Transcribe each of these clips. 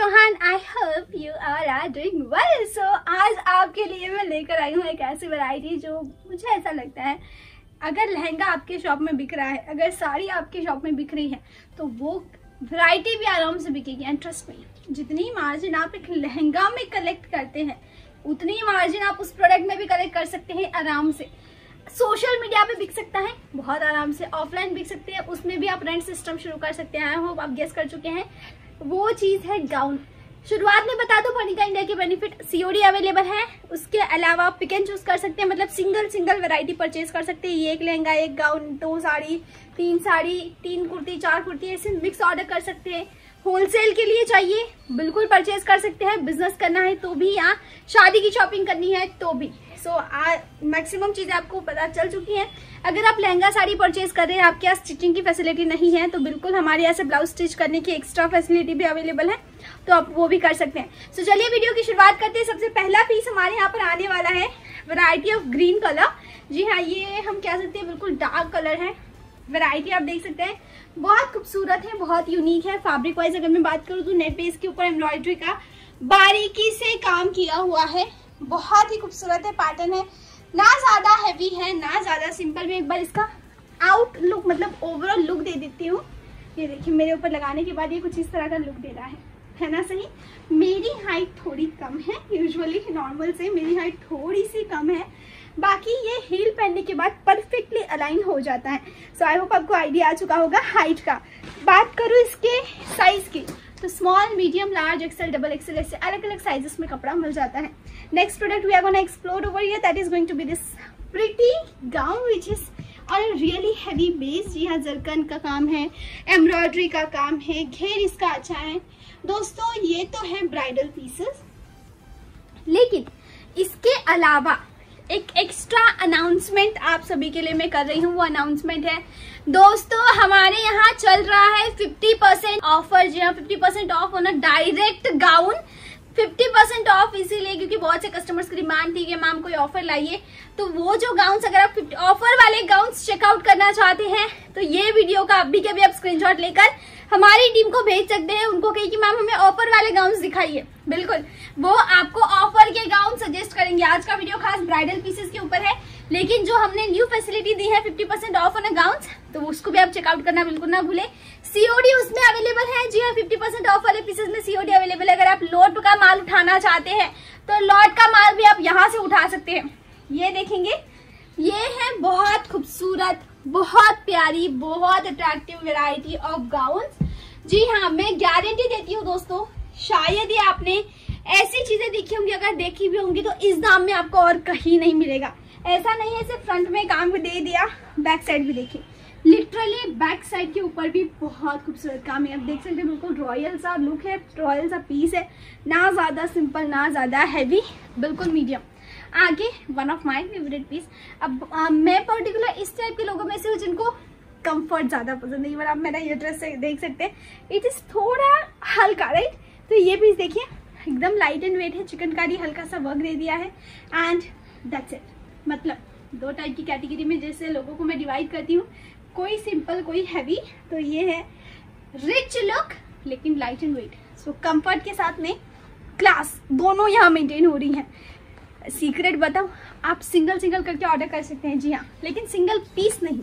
Chauhan, I hope you are doing well. So आज आपके लिए मैं लेकर आई हूँ एक ऐसी वैरायटी जो मुझे ऐसा लगता है अगर लहंगा आपके शॉप में बिक रहा है, अगर साड़ी आपके शॉप में बिक रही है तो वो वैरायटी भी आराम से बिकेगी। एंड ट्रस्ट मी, जितनी मार्जिन आप एक लहंगा में कलेक्ट करते हैं उतनी मार्जिन आप उस प्रोडक्ट में भी कलेक्ट कर सकते हैं आराम से। सोशल मीडिया पे बिक सकता है बहुत आराम से, ऑफलाइन बिक सकते हैं, उसमें भी आप रेंट सिस्टम शुरू कर सकते हैं। आई होप आप गेस कर चुके हैं, वो चीज़ है गाउन। शुरुआत में बता दो पर्निका इंडिया के बेनिफिट, सीओडी अवेलेबल है, उसके अलावा आप पिक एंड चूज कर सकते हैं, मतलब सिंगल सिंगल वैरायटी परचेज कर सकते हैं। ये एक लहंगा, एक गाउन, दो साड़ी, तीन कुर्ती, चार कुर्ती, ऐसे मिक्स ऑर्डर कर सकते हैं। होलसेल के लिए चाहिए बिल्कुल परचेज कर सकते हैं, बिजनेस करना है तो भी या शादी की शॉपिंग करनी है तो भी। सो मैक्सिमम चीज़ें आपको पता चल चुकी हैं। अगर आप लहंगा साड़ी परचेज कर रहे हैं, आपके यहाँ स्टिचिंग की फैसिलिटी नहीं है तो बिल्कुल हमारे यहाँ से ब्लाउज स्टिच करने की एक्स्ट्रा फैसिलिटी भी अवेलेबल है, तो आप वो भी कर सकते हैं। सो चलिए वीडियो की शुरुआत करते हैं। सबसे पहला पीस हमारे यहाँ पर आने वाला है वैरायटी ऑफ ग्रीन कलर। जी हाँ, ये हम कह सकते हैं बिल्कुल डार्क कलर है। वैरायटी आप देख सकते हैं, बहुत खूबसूरत है, बहुत यूनिक है। फैब्रिक वाइज अगर मैं बात करूँ तो नेट पे इसके ऊपर एम्ब्रॉयडरी का बारीकी से काम किया हुआ है। बहुत ही खूबसूरत है, पैटर्न है, ना ज़्यादा हैवी है ना ज़्यादा सिंपल। मैं एक बार इसका आउटलुक मतलब ओवरऑल लुक दे देती हूँ। ये देखिए, मेरे ऊपर लगाने के बाद ये कुछ इस तरह का लुक दे रहा है ना। सही, मेरी हाइट थोड़ी कम है, यूजुअली नॉर्मल से मेरी हाइट थोड़ी सी कम है, बाकी ये हील पहनने के बाद परफेक्टली अलाइन हो जाता है। सो आई होप आपको आइडिया आ चुका होगा हाइट का। बात करूँ इसके साइज की तो small, medium, large, XL, double XL, ऐसे अलग अलग साइजेस में कपड़ा मिल जाता है। Next product we are gonna explore over here, that is going to be this pretty gown which is on a really heavy base. जी हाँ, जरकन का काम है, एम्ब्रॉयडरी का काम है, घेर इसका अच्छा है। दोस्तों ये तो है ब्राइडल पीसेस, लेकिन इसके अलावा एक एक्स्ट्रा अनाउंसमेंट आप सभी के लिए मैं कर रही हूँ। वो अनाउंसमेंट है दोस्तों, हमारे यहाँ चल रहा है 50% ऑफर। जी हाँ, 50% ऑफ होना डायरेक्ट गाउन 50% ऑफ, इसीलिए क्योंकि बहुत से कस्टमर्स की डिमांड थी कि मैम कोई ऑफर लाइए। तो वो जो गाउन्स, अगर आप ऑफर वाले गाउन्स चेकआउट करना चाहते हैं तो ये वीडियो का अभी के भी आप स्क्रीनशॉट लेकर हमारी टीम को भेज सकते हैं। उनको कहिए कि मैम हमें ऑफर वाले गाउन्स दिखाइए, बिल्कुल वो आपको ऑफर के गाउन सजेस्ट करेंगे। आज का वीडियो खास ब्राइडल पीसेस के ऊपर है, लेकिन जो हमने न्यू फैसिलिटी दी है 50% ऑफ ऑन गाउन्स, तो उसको भी आप चेकआउट करना बिल्कुल ना भूलें। सीओडी उसमें अवेलेबल है। जी हाँ, 50% ऑफ वाले पीसेस में सीओडी अवेलेबल है। अगर आप लॉट का माल उठाना चाहते हैं तो लॉट का माल भी आप यहाँ से उठा सकते हैं। ये देखेंगे, ये है बहुत खूबसूरत, बहुत प्यारी, बहुत अट्रैक्टिव वैरायटी ऑफ गाउन। जी हाँ, मैं गारंटी देती हूँ दोस्तों, शायद ही आपने ऐसी चीजें देखी होंगी, अगर देखी भी होंगी तो इस दाम में आपको और कहीं नहीं मिलेगा। ऐसा नहीं है सिर्फ फ्रंट में काम भी दे दिया, बैक साइड भी देखिए, लिटरली बैक साइड के ऊपर भी बहुत खूबसूरत काम है। आप देख सकते हैं, बिल्कुल रॉयल सा लुक है, रॉयल सा पीस है, ना ज़्यादा सिंपल ना ज़्यादा हैवी, बिल्कुल मीडियम। आगे one of my favourite piece. अब मैं पर्टिकुलर इस टाइप के लोगों में से हूँ जिनको कंफर्ट ज़्यादा पसंद है। आप मेरा ये ड्रेस देख सकते हैं, इट इज़ थोड़ा हल्का, राइट। तो ये पीस देखिए, एकदम लाइट एंड वेट है, चिकनकारी हल्का सा वर्क दे दिया है। And that's it. मतलब दो टाइप की कैटेगरी में जैसे लोगों को मैं डिवाइड करती हूँ, कोई सिंपल कोई हैवी, तो ये है रिच लुक लेकिन light and weight. So comfort के साथ में क्लास दोनों यहाँ मेंटेन हो रही है। सीक्रेट बताऊँ, आप सिंगल सिंगल करके ऑर्डर कर सकते हैं। जी हाँ, लेकिन सिंगल पीस नहीं,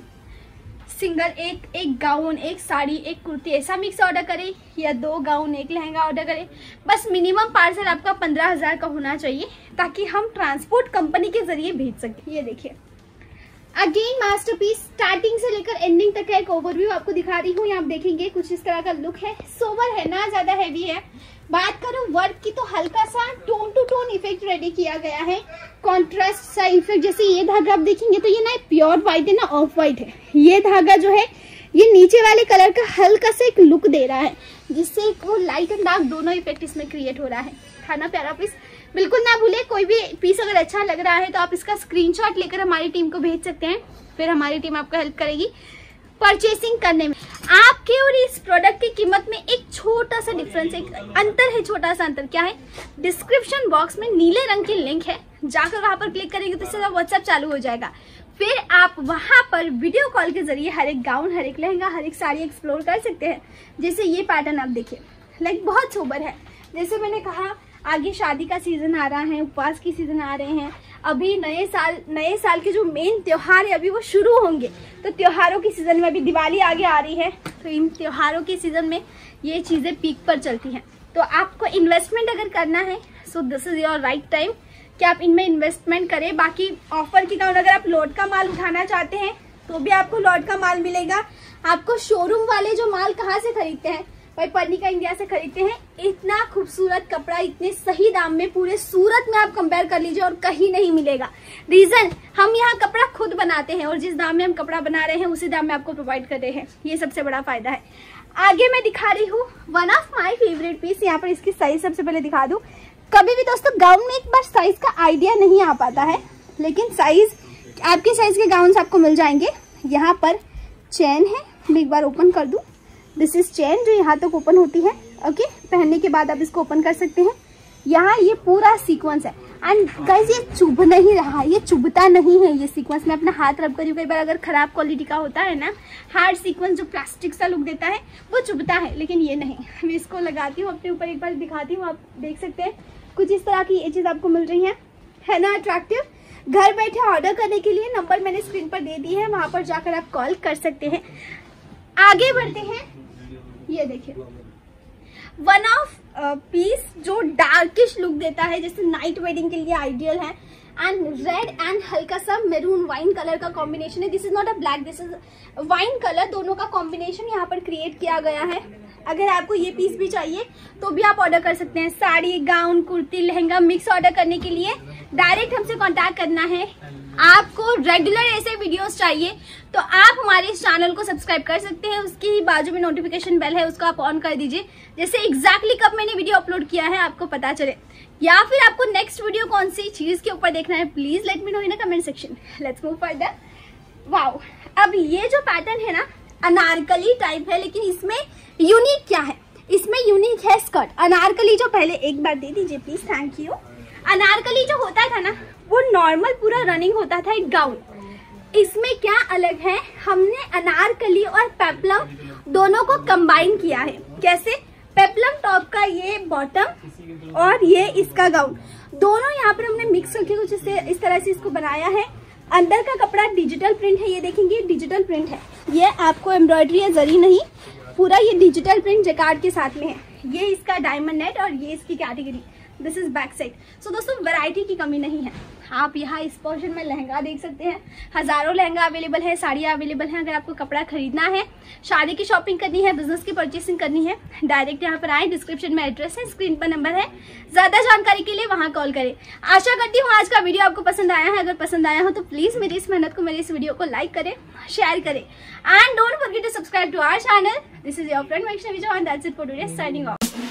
सिंगल एक गाउन, एक साड़ी, एक कुर्ती, ऐसा मिक्स ऑर्डर करें या दो गाउन एक लहंगा ऑर्डर करें। बस मिनिमम पार्सल आपका 15,000 का होना चाहिए ताकि हम ट्रांसपोर्ट कंपनी के जरिए भेज सकें। ये देखिए, अगेन मास्टरपीस। स्टार्टिंग से लेकर एंडिंग तक का एक ओवरव्यू आपको दिखा रही हूँ। आप देखेंगे कुछ इस तरह का लुक है, सोवर है, ना ज्यादा हैवी है। बात करूं वर्क की तो हल्का सा tone to tone effect ready किया गया है, कॉन्ट्रास्ट सा इफेक्ट। जैसे ये धागा आप देखेंगे तो ये ना प्योर व्हाइट है ना ऑफ व्हाइट है। ये धागा जो है ये नीचे वाले कलर का हल्का सा एक लुक दे रहा है, जिससे वो लाइट एंड डार्क दोनों इफेक्ट इसमें क्रिएट हो रहा है। खाना प्यारा पीस, बिल्कुल ना भूले। कोई भी पीस अगर अच्छा लग रहा है तो आप इसका स्क्रीनशॉट लेकर हमारी टीम को भेज सकते हैं, फिर हमारी टीम आपको हेल्प करेगी परचेसिंग करने में। आपके और इस प्रोडक्ट की कीमत में एक छोटा सा डिफरेंस, एक अंतर है, छोटा सा अंतर क्या है? डिस्क्रिप्शन बॉक्स में नीले रंग की लिंक है, जाकर वहां पर क्लिक करेंगे तो सीधा व्हाट्सएप चालू हो जाएगा। फिर आप वहां पर वीडियो कॉल के जरिए हर एक गाउन, हर एक लहंगा, हर एक साड़ी एक्सप्लोर कर सकते हैं। जैसे ये पैटर्न आप देखिए, लाइक बहुत सोबर है, जैसे मैंने कहा आगे शादी का सीजन आ रहा है, उपवास की सीजन आ रहे हैं, अभी नए साल के जो मेन त्योहार है अभी वो शुरू होंगे। तो त्योहारों की सीजन में अभी दिवाली आगे आ रही है, तो इन त्योहारों के सीजन में ये चीज़ें पीक पर चलती हैं। तो आपको इन्वेस्टमेंट अगर करना है so this is your right time कि आप इनमें इन्वेस्टमेंट करें। बाकी ऑफर की तरह अगर आप लॉट का माल उठाना चाहते हैं तो भी आपको लॉट का माल मिलेगा। आपको शोरूम वाले जो माल कहाँ से खरीदते हैं, भाई पर्निका इंडिया से खरीदते हैं। इतना खूबसूरत कपड़ा इतने सही दाम में पूरे सूरत में आप कंपेयर कर लीजिए और कहीं नहीं मिलेगा। रीजन, हम यहाँ कपड़ा खुद बनाते हैं और जिस दाम में हम कपड़ा बना रहे हैं उसी दाम में आपको प्रोवाइड कर रहे हैं, ये सबसे बड़ा फायदा है। आगे मैं दिखा रही हूँ one of my favourite piece. यहाँ पर इसकी साइज सबसे पहले दिखा दूँ। कभी भी दोस्तों गाउन में एक बार साइज का आइडिया नहीं आ पाता है, लेकिन साइज आपके साइज के गाउन आपको मिल जाएंगे। यहाँ पर चैन है, मैं एक बार ओपन कर दूं। दिस इज चैन जो यहाँ तक ओपन होती है। ओके, पहनने के बाद आप इसको ओपन कर सकते हैं। यहाँ ये पूरा सीक्वेंस है एंड गाइस ये चुभ नहीं रहा, ये चुभता नहीं है। ये सीक्वेंस मैं अपना हाथ रब करी, कई बार अगर खराब क्वालिटी का होता है ना हार्ड सीक्वेंस जो प्लास्टिक सा लुक देता है वो चुभता है, लेकिन ये नहीं। मैं इसको लगाती हूँ अपने ऊपर, एक बार दिखाती हूँ, आप देख सकते हैं। कुछ इस तरह की ये चीज़ आपको मिल रही है ना, अट्रैक्टिव। घर बैठे ऑर्डर करने के लिए नंबर मैंने स्क्रीन पर दे दी है, वहां पर जाकर आप कॉल कर सकते हैं। आगे बढ़ते हैं, ये देखिए वन ऑफ पीस जो डार्किश लुक देता है, जैसे नाइट वेडिंग के लिए आइडियल है। एंड रेड एंड हल्का सा मेरून वाइन कलर का कॉम्बिनेशन है। This is not a black, this is wine colour, दोनों का कॉम्बिनेशन यहाँ पर क्रिएट किया गया है। अगर आपको ये पीस भी चाहिए तो भी आप ऑर्डर कर सकते हैं। Sari, gown, kurti, lehenga mix order करने के लिए डायरेक्ट हमसे कांटेक्ट करना है। आपको रेगुलर ऐसे वीडियोस चाहिए तो आप हमारे इस चैनल को सब्सक्राइब कर सकते हैं। उसकी ही बाजू में नोटिफिकेशन बेल है, उसको आप ऑन कर दीजिए, जैसे एग्जैक्टली कब मैंने वीडियो अपलोड किया है आपको पता चले। या फिर आपको नेक्स्ट वीडियो कौन सी चीज़ के ऊपर देखना है please let me know in comment section. Let's move further. Wow, अब ये जो पैटर्न है ना अनारकली टाइप है, लेकिन इसमें यूनिक क्या है, इसमें यूनिक है स्कर्ट। अनारकली जो पहले एक बार दे दीजिए प्लीज, थैंक यू। अनारकली जो होता था ना वो नॉर्मल पूरा रनिंग होता था एक गाउन, इसमें क्या अलग है, हमने अनारकली और पेप्लम दोनों को कंबाइन किया है। कैसे? पेप्लम टॉप का ये बॉटम और ये इसका गाउन, दोनों यहाँ पर हमने मिक्स करके कुछ इस तरह से इसको बनाया है। अंदर का कपड़ा डिजिटल प्रिंट है, ये देखेंगे डिजिटल प्रिंट है, ये आपको एम्ब्रॉयडरी या जरी नहीं, पूरा ये डिजिटल प्रिंट जैकार्ड के साथ में है। ये इसका डायमंड नेट और ये इसकी category. This is back side. So दोस्तों वैरायटी की कमी नहीं है। आप यहाँ इस पोर्शन में लहंगा देख सकते हैं, हजारों लहंगा अवेलेबल है, साड़ियाँ अवेलेबल हैं। अगर आपको कपड़ा खरीदना है, शादी की शॉपिंग करनी है, बिजनेस की परचेसिंग करनी है, डायरेक्ट यहाँ पर आए। डिस्क्रिप्शन में एड्रेस है, स्क्रीन पर नंबर है, ज़्यादा जानकारी के लिए वहाँ कॉल करें। आशा करती हूँ आज का वीडियो आपको पसंद आया है। अगर पसंद आया हो तो प्लीज़ मेरी इस मेहनत को, मेरी इस वीडियो को लाइक करें, शेयर करें and don't forget to subscribe to our channel. This is your friend Vaishnavi, and that's it for today, signing of.